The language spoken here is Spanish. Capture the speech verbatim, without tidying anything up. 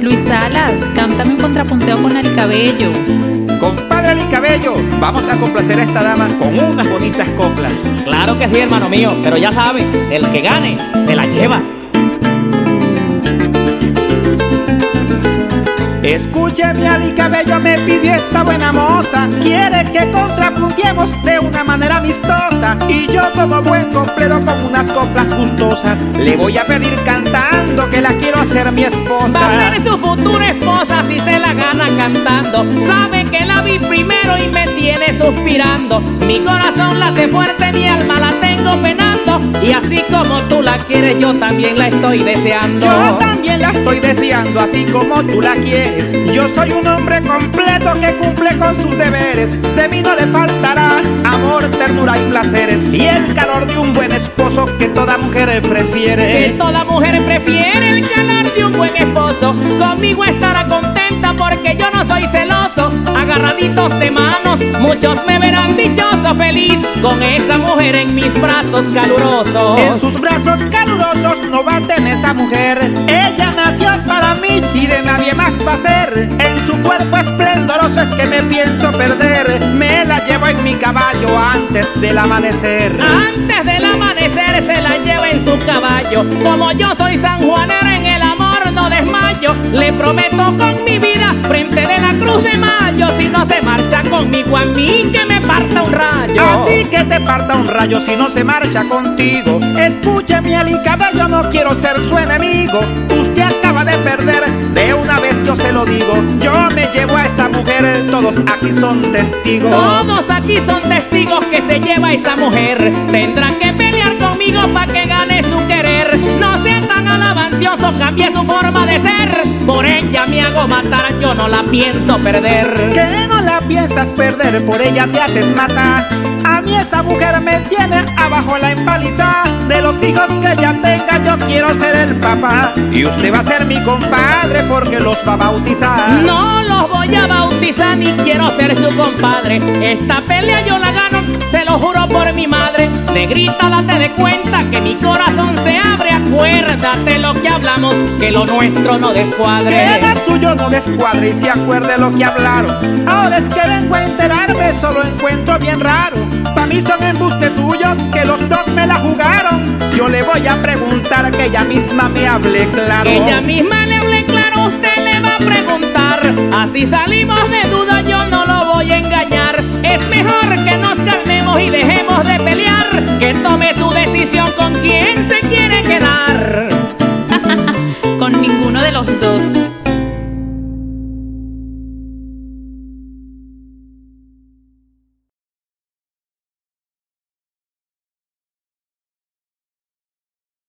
Luis Salas, cántame un contrapunteo con Alí Cabello. Compadre Alí Cabello, vamos a complacer a esta dama con unas bonitas coplas. Claro que sí, hermano mío, pero ya sabes, el que gane se la lleva. Escúcheme, Alí Cabello me pidió esta buena moza, quiere que contrapuntiemos de una manera amistosa, y yo como buen complero con unas coplas gustosas le voy a pedir cantando que la quiero hacer mi esposa. Va a ser su futura esposa si se la gana cantando. Sabe que la vi primero y me tiene suspirando. Mi corazón late fuerte, mi alma la tengo penando, y así como tú la quieres yo también la estoy deseando. Yo también la estoy deseando así como tú la quieres. Yo soy un hombre completo que cumple con sus deberes. De mí no le faltará amor, ternura y placeres, y el calor de un buen esposo que toda mujer prefiere. Que toda mujer prefiere el calor de un buen esposo. Conmigo estará contenta porque yo no soy celoso. Agarraditos de manos, muchos me verán dichoso, feliz con esa mujer en mis brazos calurosos. En sus brazos calurosos no baten esa mujer. Ella nació para mí y de nadie más va a ser. En su cuerpo esplendoroso es que me pienso perder. Me la llevo en mi caballo antes del amanecer. Antes del amanecer se la lleva en su caballo. Como yo soy sanjuanera, en el amor no desmayo. Le prometo con mi vida frente de la Cruz de Mayo, si no se marcha conmigo, a mí que me parta un rayo. A ti que te parta un rayo si no se marcha contigo. Escúcheme, Alí Cabello, no quiero ser su enemigo. Usted acaba de perder, de una vez yo se lo digo. Yo me llevo a esa mujer, todos aquí son testigos. Todos aquí son testigos que se lleva esa mujer. Tendrá que pelear conmigo para que gane su querer. No sea tan alabancioso, cambie su forma de ser. Por ella me hago matar, yo no la pienso perder. Que no la piensas perder, por ella te haces matar. A mí esa mujer me tiene abajo la empaliza. De los hijos que ella tenga yo quiero ser el papá, y usted va a ser mi compadre porque los va a bautizar. No los voy a bautizar ni quiero ser su compadre. Esta pelea yo la gano, se lo juro por mi madre. Negrita, date de cuenta que mi corazón se abre. Acuérdate lo que hablamos, que lo nuestro no descuadre. Que lo suyo no descuadre y se acuerde lo que hablaron. Ahora es que vengo a enterarme, solo encuentro bien raro. Pa' mí son embustes suyos, que los dos me la jugaron. Yo le voy a preguntar que ella misma me hable claro. Que ella misma le hable claro, usted le va a preguntar. Así salimos de duda, yo no lo voy a engañar. Es mejor que nos calmemos y dejemos de pelear. Que tome su decisión con quien se quiere quedar. Con ninguno de los dos.